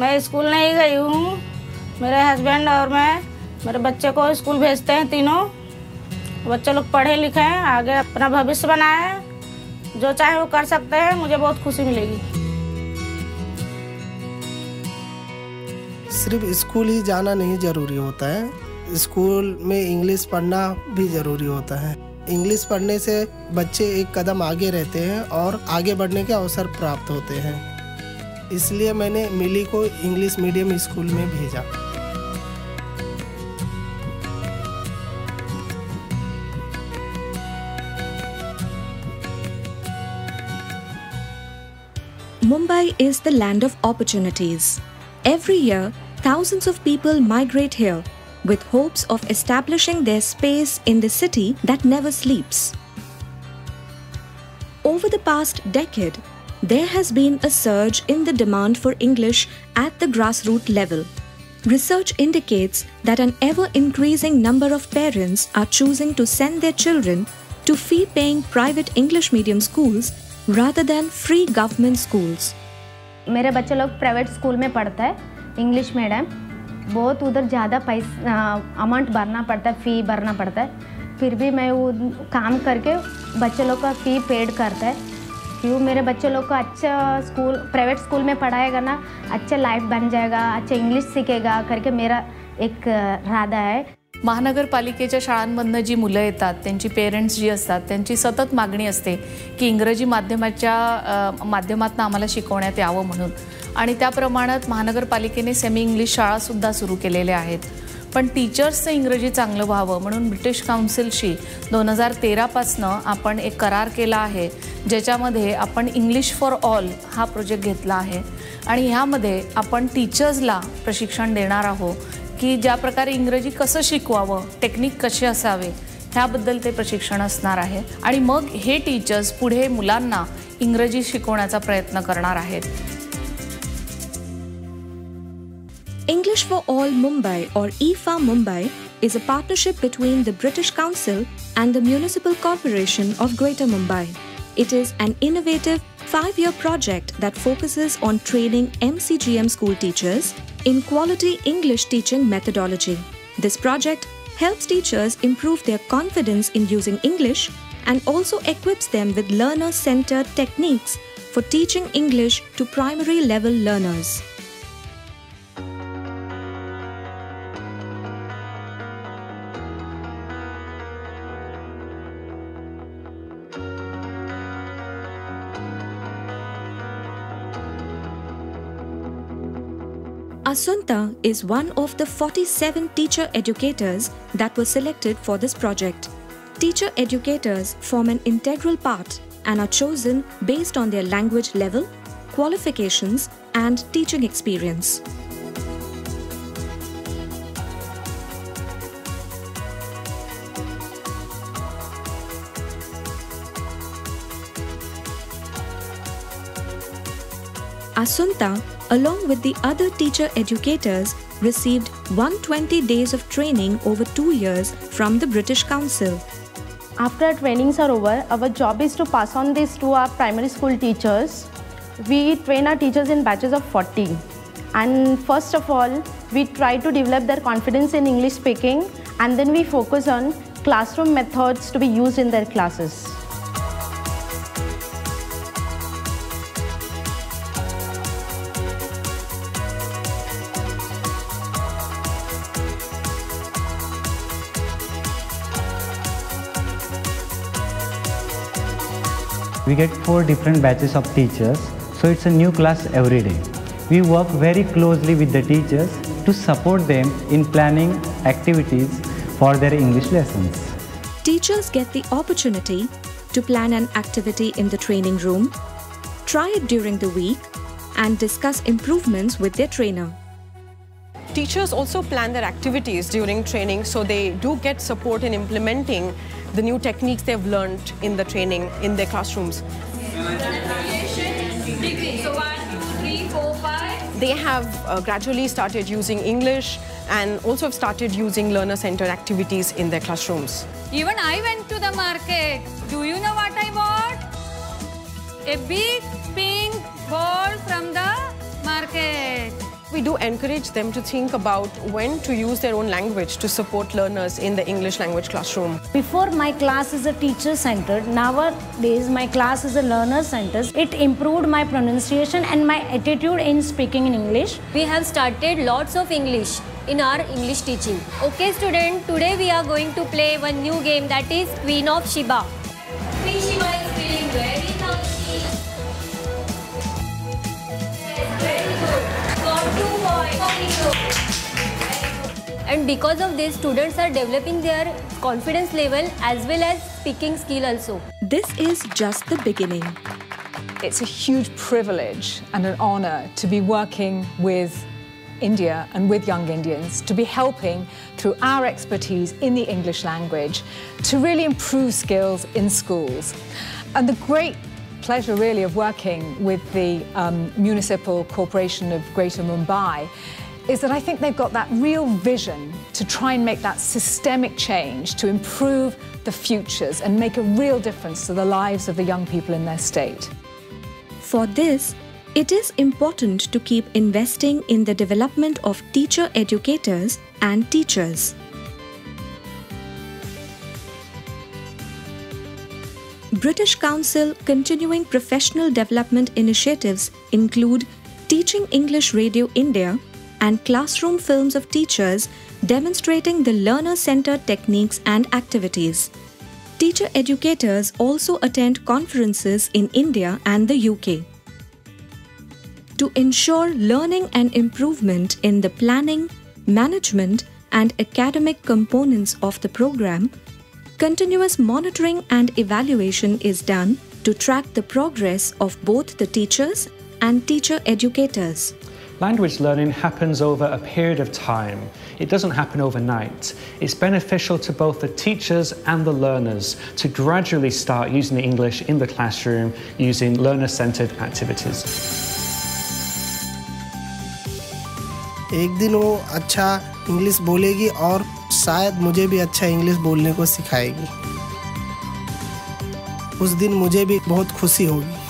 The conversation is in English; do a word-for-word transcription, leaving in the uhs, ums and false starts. मैं स्कूल नहीं गई हूँ। मेरे हस्बैंड और मैं मेरे बच्चे को स्कूल भेजते हैं तीनों। बच्चे लोग पढ़े लिखे हैं, आगे अपना भविष्य बनाए, जो चाहे वो कर सकते हैं। मुझे बहुत खुशी मिलेगी। सिर्फ स्कूल ही जाना नहीं ज़रूरी होता है, स्कूल में इंग्लिश पढ़ना भी ज़रूरी होता है। इंग्लिश पढ़ने से बच्चे एक कदम आगे रहते हैं और आगे बढ़ने के अवसर प्राप्त होते हैं। इसलिए मैंने मिली को इंग्लिश मीडियम स्कूल में भेजा। Mumbai is the land of opportunities. Every year, thousands of people migrate here with hopes of establishing their space in the city that never sleeps. Over the past decade, there has been a surge in the demand for English at the grassroots level. Research indicates that an ever-increasing number of parents are choosing to send their children to fee-paying private English medium schools rather than free government schools. मेरे बच्चे लोग private school में पढ़ता है, English medium. बहुत उधर ज़्यादा पैसा अमाउंट भरना पड़ता है, फ़ी भरना पड़ता है। फिर भी मैं वो काम करके बच्चे लोग का फ़ी पेड करता है। क्यों मेरे बच्चे लोग को अच्छा स्कूल, प्राइवेट स्कूल में पढ़ाएगा ना, अच्छा लाइफ बन जाएगा, अच्छा इंग्लिश सीखेगा करके मेरा एक इरादा है। महानगरपालिकेच्या शाळांमधून जी मुलं येतात, त्यांची पेरेंट्स जी असतात, त्यांची सतत मागणी असते की इंग्रजी माध्यमाच्या माध्यमातून आम्हाला शिकवण्यात यावं म्हणून, आणि त्या प्रमाणात महानगरपालिकेने सेमी इंग्लिश शाळासुद्धा सुरू केलेल्या आहेत। पण टीचर्सचं इंग्रजी चांगलं व्हावं म्हणून ब्रिटिश काउन्सिलशी दोन हजार तेरापासनं आपण एक करार केला आहे, ज्याच्यामध्ये आपण इंग्लिश फॉर ऑल हा प्रोजेक्ट घेतला आहे, आणि ह्यामध्ये आपण टीचर्सला प्रशिक्षण देणार आहोत की ज्या प्रकारे इंग्रजी कसं शिकवावं, टेक्निक कसे असावे, ह्याबद्दल ते प्रशिक्षण असणार आहे। आणि मग हे टीचर्स पुढे मुलांना इंग्रजी शिकवण्याचा प्रयत्न करणार आहेत। English for All Mumbai or I F A Mumbai is a partnership between the British Council and the Municipal Corporation of Greater Mumbai. It is an innovative five-year project that focuses on training M C G M school teachers in quality English teaching methodology. This project helps teachers improve their confidence in using English and also equips them with learner-centered techniques for teaching English to primary level learners. Asunta is one of the forty-seven teacher educators that were selected for this project. Teacher educators form an integral part and are chosen based on their language level, qualifications, and teaching experience. Asunta, along with the other teacher educators, received one hundred twenty days of training over two years from the British Council. After our trainings are over, our job is to pass on this to our primary school teachers. We train our teachers in batches of forty. And first of all, we try to develop their confidence in English speaking, and then we focus on classroom methods to be used in their classes. We get four different batches of teachers, so it's a new class every day. We work very closely with the teachers to support them in planning activities for their English lessons. Teachers get the opportunity to plan an activity in the training room, try it during the week, and discuss improvements with their trainer. Teachers also plan their activities during training, so they do get support in implementing the new techniques they've learned in the training in their classrooms. They have uh, gradually started using English and also have started using learner-centered activities in their classrooms. Even I went to the market. Do you know what I bought? A big pink ball from the market. We do encourage them to think about when to use their own language to support learners in the English language classroom. Before, my class is a teacher-centered. Nowadays, my class is a learner-centered. It improved my pronunciation and my attitude in speaking in English. We have started lots of English in our English teaching. Okay, students, today we are going to play one new game, that is Queen of Shiba. Queen Shiba is feeling very thirsty. Very good. Got two points. And because of this, students are developing their confidence level as well as speaking skill also. This is just the beginning. It's a huge privilege and an honor to be working with India and with young Indians, to be helping through our expertise in the English language to really improve skills in schools. And the great pleasure really of working with the um, Municipal Corporation of Greater Mumbai is that I think they've got that real vision to try and make that systemic change to improve the futures and make a real difference to the lives of the young people in their state. For this, it is important to keep investing in the development of teacher educators and teachers. British Council continuing professional development initiatives include Teaching English Radio India and classroom films of teachers demonstrating the learner-centered techniques and activities. Teacher educators also attend conferences in India and the U K. To ensure learning and improvement in the planning, management and academic components of the program, continuous monitoring and evaluation is done to track the progress of both the teachers and teacher educators. Language learning happens over a period of time. It doesn't happen overnight. It's beneficial to both the teachers and the learners to gradually start using the English in the classroom using learner-centered activities. एक दिन वो अच्छा English बोलेगी और शायद मुझे भी अच्छा इंग्लिश बोलने को सिखाएगी। उस दिन मुझे भी बहुत खुशी होगी।